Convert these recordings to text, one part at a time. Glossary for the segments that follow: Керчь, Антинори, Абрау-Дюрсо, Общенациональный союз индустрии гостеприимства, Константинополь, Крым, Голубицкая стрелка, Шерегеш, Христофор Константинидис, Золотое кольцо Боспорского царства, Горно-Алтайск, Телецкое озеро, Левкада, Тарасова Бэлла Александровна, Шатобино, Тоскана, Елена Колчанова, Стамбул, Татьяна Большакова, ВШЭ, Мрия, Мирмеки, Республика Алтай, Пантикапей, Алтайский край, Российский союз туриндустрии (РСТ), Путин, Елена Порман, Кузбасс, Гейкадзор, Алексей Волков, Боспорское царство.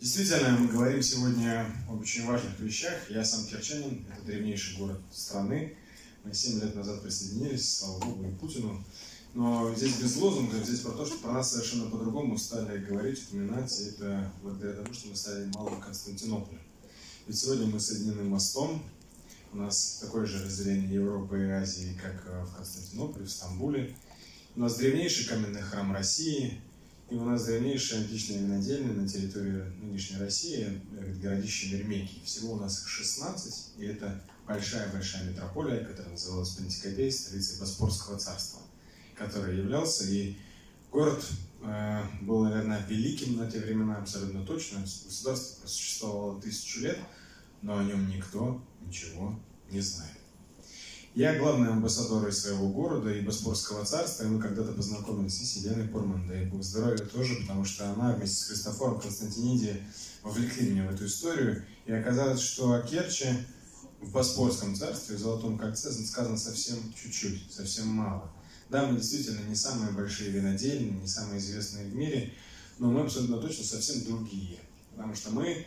Действительно, мы говорим сегодня об очень важных вещах. Я сам керчанин, это древнейший город страны. Мы 7 лет назад присоединились, слава богу, и Путину. Но здесь без лозунгов, здесь про то, что про нас совершенно по-другому стали говорить, упоминать. И это благодаря тому, что мы стали малым Константинополем. Ведь сегодня мы соединены мостом. У нас такое же разделение Европы и Азии, как в Константинополе, в Стамбуле. У нас древнейший каменный храм России, и у нас древнейшая античная винодельня на территории нынешней России, городище Мирмеки. Всего у нас их 16, и это большая-большая метрополия, которая называлась Пантикапей, столицей Боспорского царства, который являлся. И город был, наверное, великим на те времена, абсолютно точно. Государство просуществовало 1000 лет, но о нем никто ничего не знает. Я главный амбассадор своего города и Боспорского царства, и мы когда-то познакомились с Еленой Порман, да и Бог здоровья тоже, потому что она вместе с Христофором Константинидис вовлекли меня в эту историю, и оказалось, что о Керчи в Боспорском царстве, в Золотом кольце, сказано совсем чуть-чуть, совсем мало. Да, мы действительно не самые большие винодельни, не самые известные в мире, но мы абсолютно точно совсем другие, потому что мы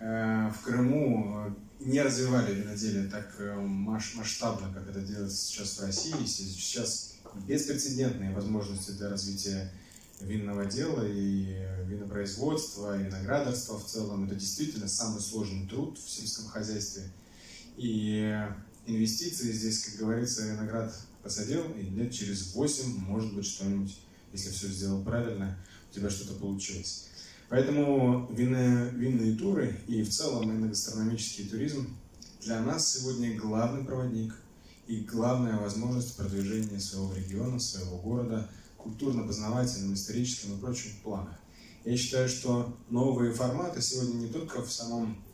в Крыму не развивали виноделие так масштабно, как это делается сейчас в России. Сейчас беспрецедентные возможности для развития винного дела и винопроизводства, и виноградарства в целом. Это действительно самый сложный труд в сельском хозяйстве. И инвестиции здесь, как говорится, виноград посадил, и лет через 8, может быть, что-нибудь, если все сделал правильно, у тебя что-то получилось. Поэтому винные туры и в целом иногастрономический туризм для нас сегодня главный проводник и главная возможность продвижения своего региона, своего города, культурно-познавательным, историческим и прочим планах. Я считаю, что новые форматы сегодня не только в самом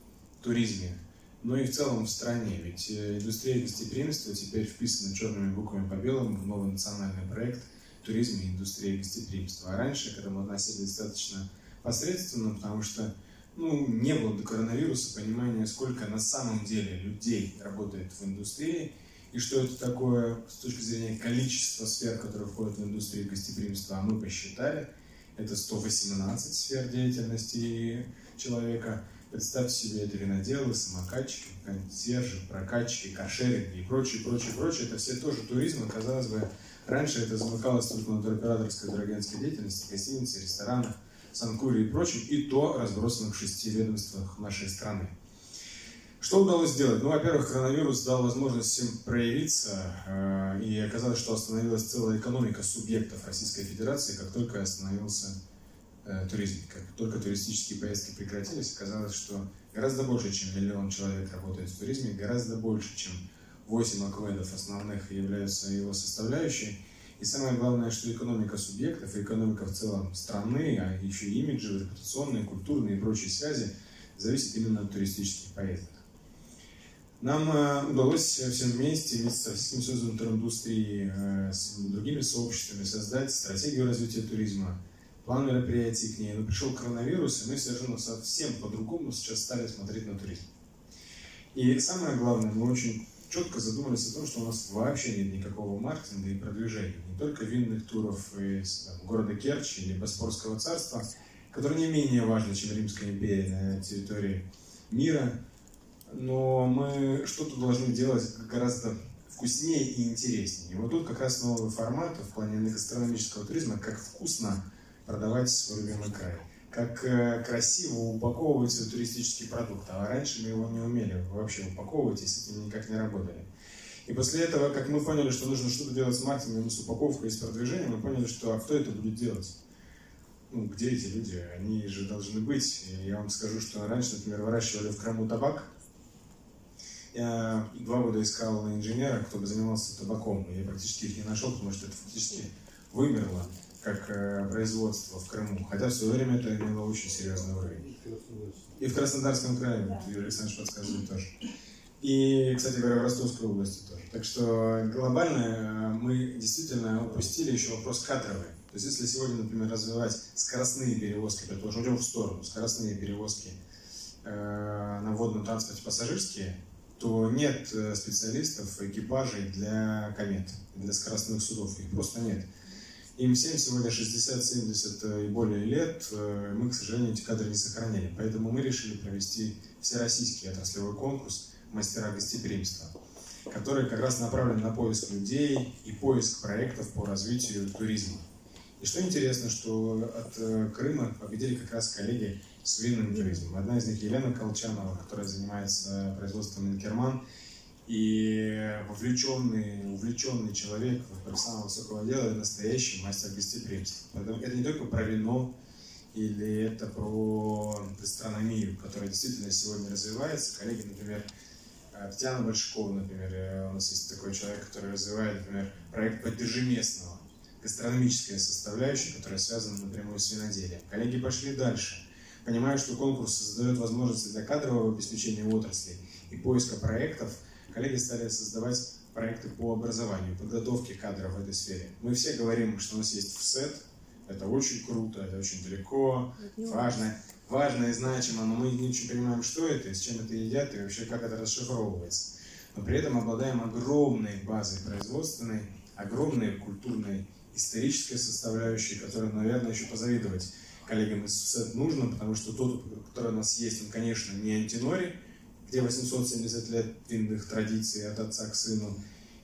туризме, но и в целом в стране. Ведь индустрия гостеприимства теперь вписана черными буквами по белому в новый национальный проект туризма и индустрии гостеприимства. А раньше к этому относились достаточно посредственно, потому что не было до коронавируса понимания, сколько на самом деле людей работает в индустрии, и что это такое с точки зрения количества сфер, которые входят в индустрию гостеприимства. А мы посчитали, это 118 сфер деятельности человека. Представьте себе, это виноделы, самокатчики, консьержи, прокатчики, каршеринги и прочее, прочее, прочее. Это все тоже туризм, казалось бы. Раньше это замыкалось только на туроператорской, турагентской деятельности, гостиницы, ресторанах, Санкуре и прочим, и то разбросано в 6 ведомствах нашей страны. Что удалось сделать? Во-первых, коронавирус дал возможность всем проявиться, и оказалось, что остановилась целая экономика субъектов Российской Федерации, как только остановился туризм. Как только туристические поездки прекратились, оказалось, что гораздо больше, чем 1 миллион человек работает в туризме, гораздо больше, чем 8 акведов основных являются его составляющей. И самое главное, что экономика субъектов и экономика в целом страны, а еще и имиджи, репутационные, культурные и прочие связи, зависит именно от туристических поездок. Нам удалось всем вместе с Российским союзом туриндустрии, с другими сообществами создать стратегию развития туризма, план мероприятий к ней. Но пришел коронавирус, и мы совершенно совсем по-другому сейчас стали смотреть на туризм. И самое главное, мы очень четко задумались о том, что у нас вообще нет никакого маркетинга и продвижения. Не только винных туров из города Керчи или Боспорского царства, которые не менее важны, чем Римская империя на территории мира. Но мы что-то должны делать гораздо вкуснее и интереснее. И вот тут как раз новый формат в плане гастрономического туризма, как вкусно продавать свой любимый край, как красиво упаковывать свой туристический продукт. А раньше мы его не умели вообще упаковывать, и с этим никак не работали. И после этого, как мы поняли, что нужно что-то делать с маркетингом, с упаковкой и с продвижением, мы поняли, что кто это будет делать? Где эти люди? Они же должны быть. И я вам скажу, что раньше, например, выращивали в Крыму табак. Я 2 года искал инженера, кто бы занимался табаком. Я практически их не нашел, потому что это фактически вымерло как производство в Крыму, хотя в свое время это имело очень серьезный уровень. И в Краснодарском крае, вот Юрий Александрович подсказывает тоже. И, кстати говоря, в Ростовской области тоже. Так что глобально мы действительно упустили еще вопрос кадровый. То есть если сегодня, например, развивать скоростные перевозки, предположим, идем в сторону, скоростные перевозки на водном транспорте пассажирские, то нет специалистов, экипажей для комет, для скоростных судов, их просто нет. Им всем сегодня 60-70 и более лет, мы, к сожалению, эти кадры не сохраняли. Поэтому мы решили провести всероссийский отраслевой конкурс «Мастера гостеприимства», который как раз направлен на поиск людей и поиск проектов по развитию туризма. И что интересно, что от Крыма победили как раз коллеги с винным туризмом. Одна из них Елена Колчанова, которая занимается производством «Инкерман», и увлеченный человек самого высокого дела – настоящий мастер гостеприимства. Поэтому это не только про вино или это про гастрономию, которая действительно сегодня развивается. Коллеги, например, Татьяна Большакова, например, у нас есть такой человек, который развивает, например, проект «Поддержи местного», гастрономическая составляющая, которая связана напрямую с виноделием. Коллеги пошли дальше, понимая, что конкурс создает возможности для кадрового обеспечения отрасли и поиска проектов. Коллеги стали создавать проекты по образованию, подготовке кадров в этой сфере. Мы все говорим, что у нас есть ВШЭ, это очень круто, это очень далеко, важно и значимо, но мы не очень понимаем, что это, с чем это едят и вообще как это расшифровывается. Но при этом обладаем огромной базой производственной, огромной культурной, исторической составляющей, которой, наверное, еще позавидовать коллегам из ВШЭ нужно, потому что тот, который у нас есть, он, конечно, не Антинори, где 870 лет винных традиций от отца к сыну.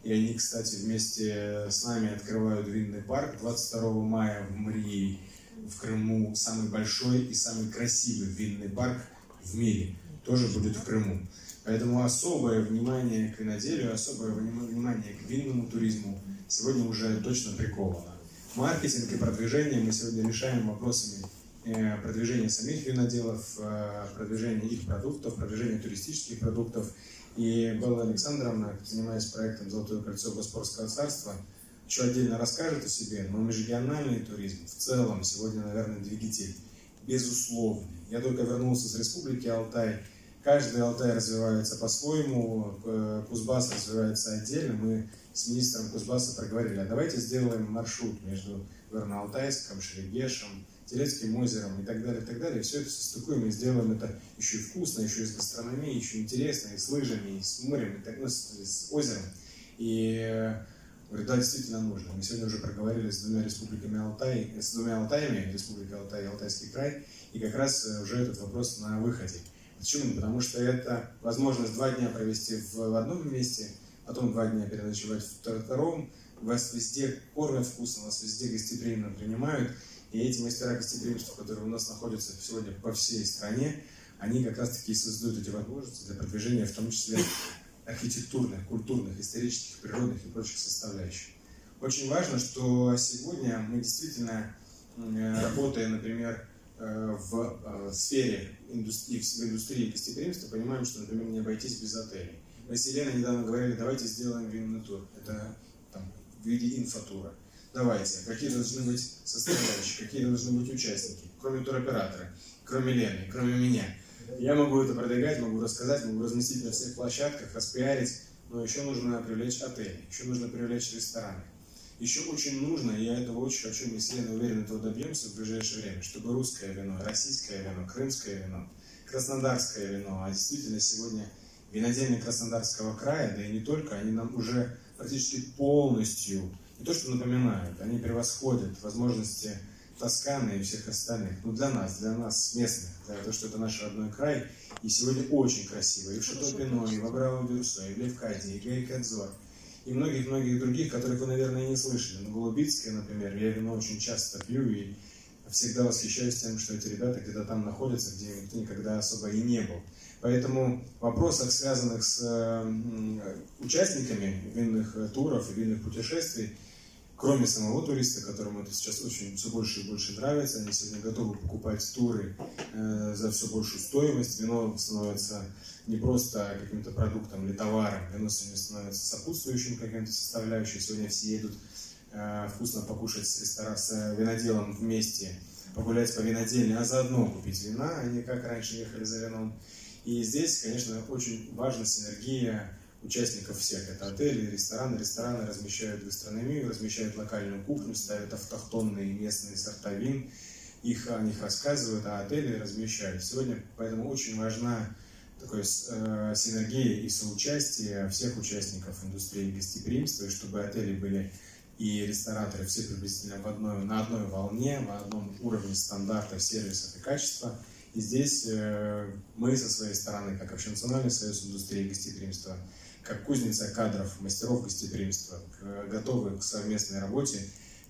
И они, кстати, вместе с нами открывают винный парк 22 мая в Мрии, в Крыму. Самый большой и самый красивый винный парк в мире тоже будет в Крыму. Поэтому особое внимание к виноделию, особое внимание к винному туризму сегодня уже точно приковано. Маркетинг и продвижение мы сегодня решаем вопросами продвижение самих виноделов, продвижение их продуктов, продвижение туристических продуктов. И Белла Александровна, занимаясь проектом «Золотое кольцо Боспорского царства», еще отдельно расскажет о себе, но межрегиональный туризм в целом сегодня, наверное, двигатель. Безусловно. Я только вернулся с Республики Алтай. Каждый Алтай развивается по-своему, Кузбасс развивается отдельно. Мы с министром Кузбасса проговорили, а давайте сделаем маршрут между Горно-Алтайском, Шерегешем, Телецким озером и так далее, и так далее. Все это состыкуем и сделаем это еще и вкусно, еще и с гастрономией, еще интересно, и с лыжами, и с морем, и так, ну, с озером. И говорю, да, действительно нужно. Мы сегодня уже проговорили с двумя Алтаями, Республика Алтай и Алтайский край, и как раз уже этот вопрос на выходе. Почему? Потому что это возможность 2 дня провести в одном месте, потом 2 дня переночевать в втором. Вас везде кормят вкусно, вас везде гостеприимно принимают. И эти мастера гостеприимства, которые у нас находятся сегодня по всей стране, они как раз-таки создают эти возможности для продвижения, в том числе архитектурных, культурных, исторических, природных и прочих составляющих. Очень важно, что сегодня мы действительно, работая, например, в сфере индустрии гостеприимства, понимаем, что, например, не обойтись без отелей. Мы с Еленой недавно говорили, давайте сделаем винный тур. Это там, в виде инфотура. Давайте, какие должны быть составляющие, какие должны быть участники, кроме туроператора, кроме Лены, кроме меня. Я могу это продвигать, могу рассказать, могу разместить на всех площадках, распиарить, но еще нужно привлечь отели, еще нужно привлечь рестораны. Еще очень нужно, и я этого очень хочу, мы с Еленой уверены, этого добьемся в ближайшее время, чтобы русское вино, российское вино, крымское вино, краснодарское вино, а действительно сегодня винодельни Краснодарского края, да и не только, они нам уже практически полностью... Не то, что напоминают, они превосходят возможности Тосканы и всех остальных. Ну, для нас, местных, для того, что это наш родной край. И сегодня очень красиво. И в Шатобино, и в Абрау-Дюрсо, и в Левкаде, и Гейкадзор. И многих-многих других, которых вы, наверное, не слышали. На Голубицкой, например, я вино очень часто пью и всегда восхищаюсь тем, что эти ребята где-то там находятся, где никто никогда особо и не был. Поэтому в вопросах, связанных с участниками винных туров и винных путешествий, кроме самого туриста, которому это сейчас очень все больше и больше нравится, они сегодня готовы покупать туры за все большую стоимость. Вино становится не просто каким-то продуктом или товаром, вино сегодня становится сопутствующим каким-то составляющим. Сегодня все едут вкусно покушать с виноделом вместе, погулять по винодельне, а заодно купить вина, а не как раньше ехали за вином. И здесь, конечно, очень важна синергия участников всех. Это отели, рестораны. Рестораны размещают гастрономию, размещают локальную кухню, ставят автохтонные местные сорта вин. Их о них рассказывают, а отели размещают. Сегодня поэтому очень важна такая синергия и соучастие всех участников индустрии гостеприимства, чтобы отели были и рестораторы все приблизительно на одной волне, на одном уровне стандартов, сервисов и качества. И здесь мы со своей стороны, как Общенациональный союз индустрии гостеприимства, как кузница кадров, мастеров гостеприимства, готовы к совместной работе,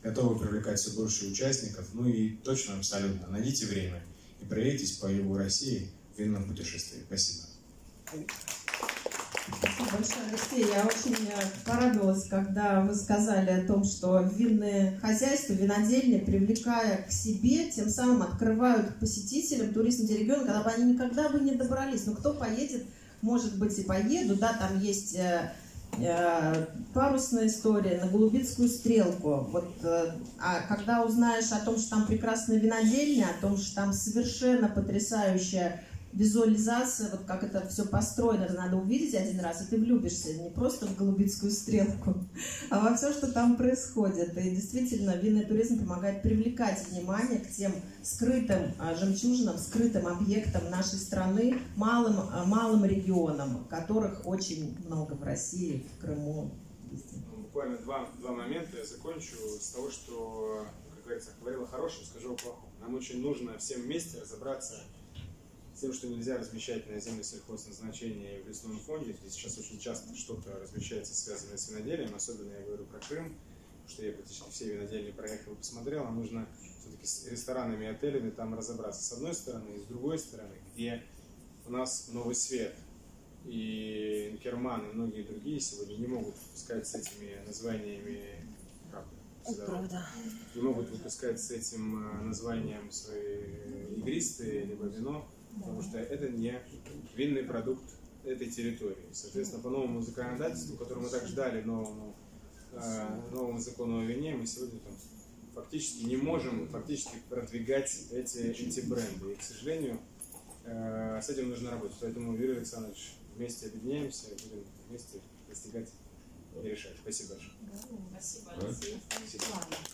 готовы привлекать все больше участников, ну и точно, абсолютно, найдите время и проедьтесь по югу России в винном путешествии. Спасибо. Спасибо большое, Алексей. Я очень порадовалась, когда вы сказали о том, что винные хозяйства, винодельни, привлекая к себе, тем самым открывают посетителям туристические регионы, когда бы они никогда бы не добрались. Но кто поедет, может быть, и поеду, да, там есть парусная история, на Голубицкую стрелку. Вот, а когда узнаешь о том, что там прекрасная винодельня, о том, что там совершенно потрясающая визуализация, вот как это все построено, надо увидеть один раз, и ты влюбишься не просто в Голубицкую стрелку, а во все, что там происходит. И действительно, винный туризм помогает привлекать внимание к тем скрытым жемчужинам, скрытым объектам нашей страны, малым регионам, которых очень много в России, в Крыму. Буквально два момента я закончу с того, что, как говорится, говорила о хорошем, скажу о плохом. Нам очень нужно всем вместе разобраться тем, что нельзя размещать на земле сельхозназначения и в лесном фонде. Здесь сейчас очень часто что-то размещается, связанное с виноделием, особенно я говорю про Крым, что я практически все винодельни проехал и посмотрел, а нужно все-таки с ресторанами и отелями там разобраться с одной стороны, и с другой стороны, где у нас Новый Свет и Инкерман и многие другие сегодня не могут выпускать с этими названиями, правда, не могут выпускать с этим названием свои игристые либо вино. Потому что это не винный продукт этой территории. Соответственно, по новому законодательству, которое мы так ждали, новому закону о вине, мы сегодня там фактически не можем продвигать эти бренды. И, к сожалению, с этим нужно работать. Поэтому, Юрий Александрович, вместе объединяемся, будем вместе достигать и решать. Спасибо большое. Спасибо, Алексей.